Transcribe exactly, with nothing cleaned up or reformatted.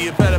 you better